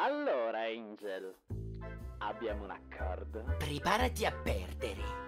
Allora, Angel, abbiamo un accordo. Preparati a perdere.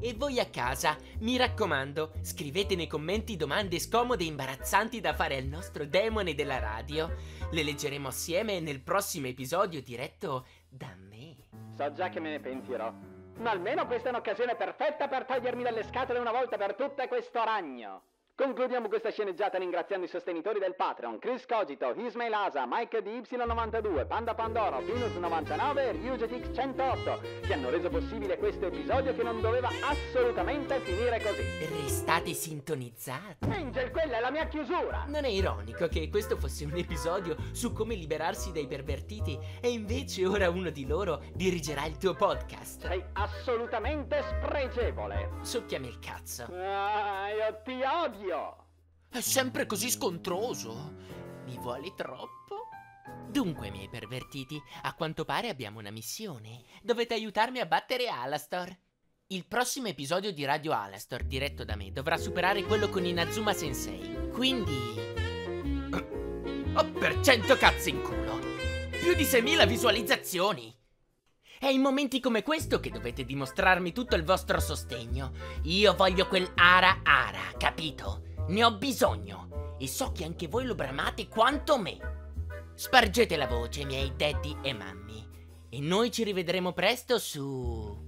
E voi a casa, mi raccomando, scrivete nei commenti domande scomode e imbarazzanti da fare al nostro demone della radio. Le leggeremo assieme nel prossimo episodio diretto da me. So già che me ne pentirò, ma almeno questa è un'occasione perfetta per togliermi dalle scatole una volta per tutte questo ragno. Concludiamo questa sceneggiata ringraziando i sostenitori del Patreon: Chris Cogito, Ismail Asa, Mike di Y92, Panda Pandora, Venus 99 e Ryuget X 108, che hanno reso possibile questo episodio che non doveva assolutamente finire così. Restate sintonizzati. Angel, quella è la mia chiusura. Non è ironico che questo fosse un episodio su come liberarsi dai pervertiti e invece ora uno di loro dirigerà il tuo podcast? Sei assolutamente spregevole. Succhiami il cazzo. Ah, io ti odio. È sempre così scontroso. Mi vuole troppo. Dunque, miei pervertiti, a quanto pare abbiamo una missione. Dovete aiutarmi a battere Alastor. Il prossimo episodio di Radio Alastor, diretto da me, dovrà superare quello con Inazuma Sensei. Quindi... oh, per 100 cazzi in culo! Più di 6.000 visualizzazioni! È in momenti come questo che dovete dimostrarmi tutto il vostro sostegno. Io voglio quel ara ara, capito? Ne ho bisogno. E so che anche voi lo bramate quanto me. Spargete la voce, miei daddy e mammi. E noi ci rivedremo presto su...